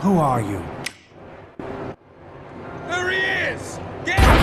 Who are you? There he is! Get him!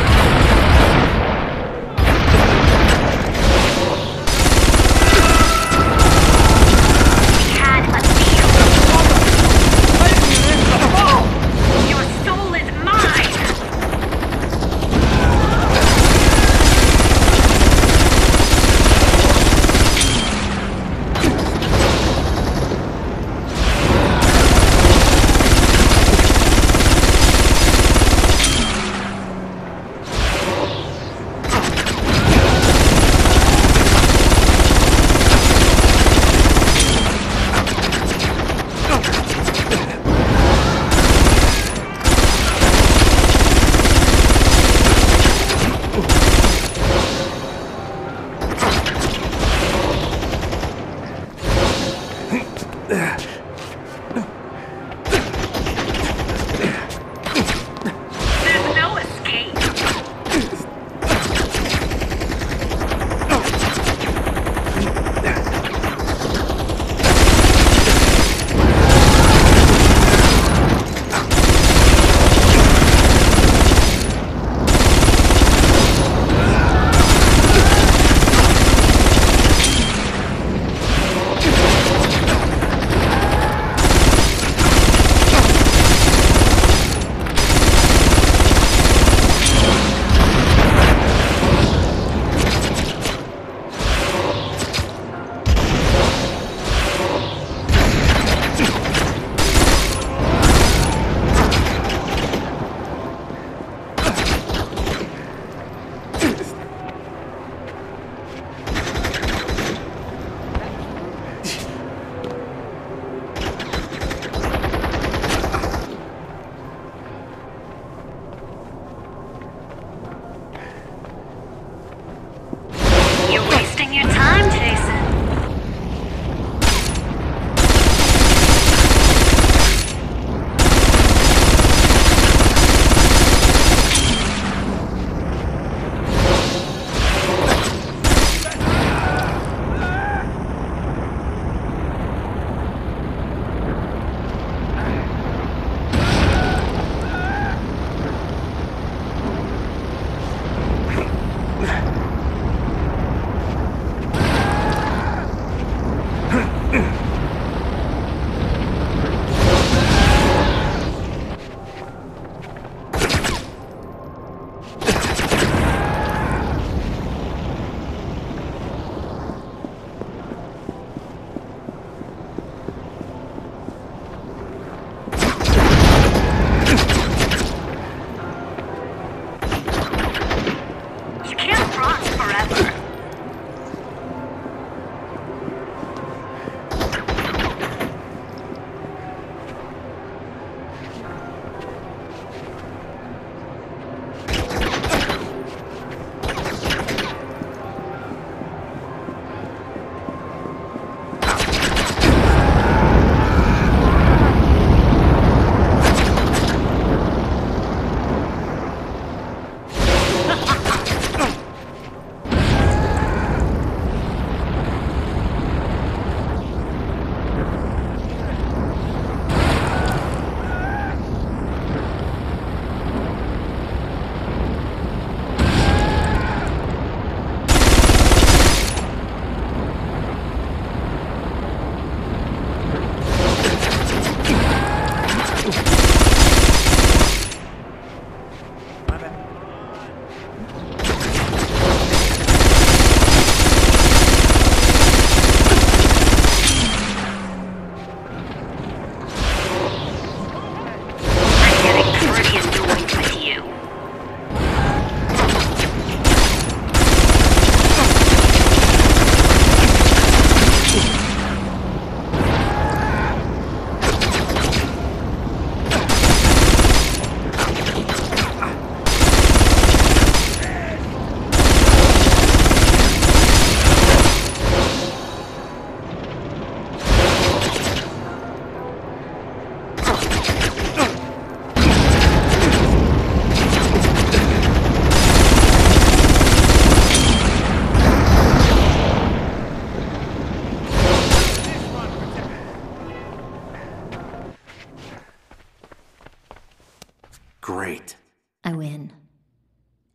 Great. I win.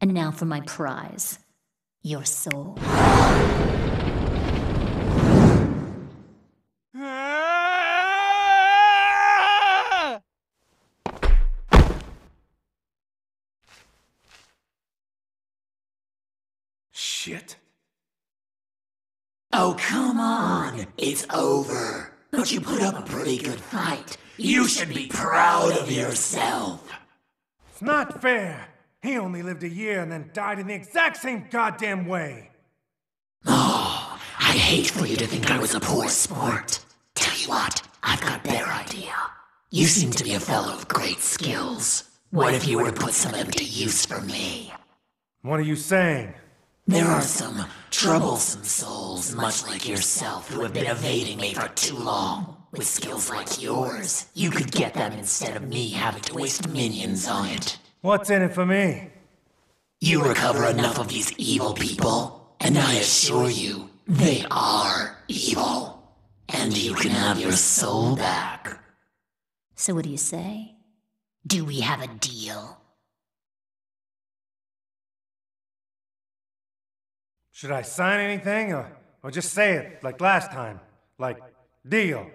And now for my prize. Your soul. Shit. Oh, come on. It's over. But you put up a pretty good fight. You should be proud of yourself. It's not fair. He only lived a year and then died in the exact same goddamn way. Oh, I'd hate for you to think I was a poor sport. Tell you what, I've got a better idea. You seem to be a fellow of great skills. What if you were to put some of them to use for me? What are you saying? There are some troublesome souls, much like yourself, who have been evading me for too long. With skills like yours, you could get them instead of me having to waste minions on it. What's in it for me? You recover enough of these evil people, and I assure you, they are evil. And you can have your soul back. So what do you say? Do we have a deal? Should I sign anything, or just say it, like last time? Like, deal.